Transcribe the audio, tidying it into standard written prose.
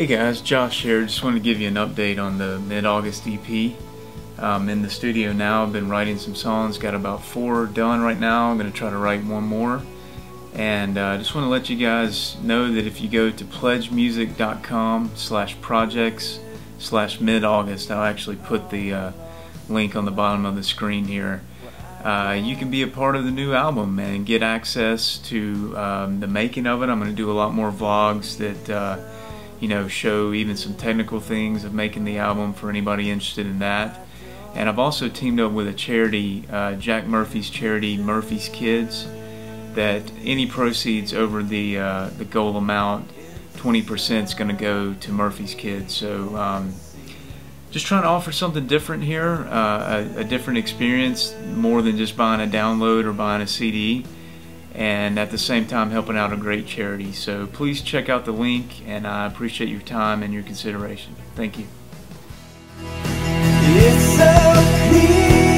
Hey guys, Josh here. Just wanted to give you an update on the mid-August EP. I'm in the studio now. I've been writing some songs, got about 4 done right now. I'm going to try to write one more. And I just want to let you guys know that if you go to pledgemusic.com/projects/mid-August, I'll actually put the link on the bottom of the screen here. You can be a part of the new album and get access to the making of it. I'm going to do a lot more vlogs that you know, show even some technical things of making the album for anybody interested in that. And I've also teamed up with a charity, Jack Murphy's charity, Murphy's Kids, that any proceeds over the goal amount, 20% is going to go to Murphy's Kids. So just trying to offer something different here, a different experience, more than just buying a download or buying a CD, and at the same time helping out a great charity. So please check out the link, and I appreciate your time and your consideration. Thank you.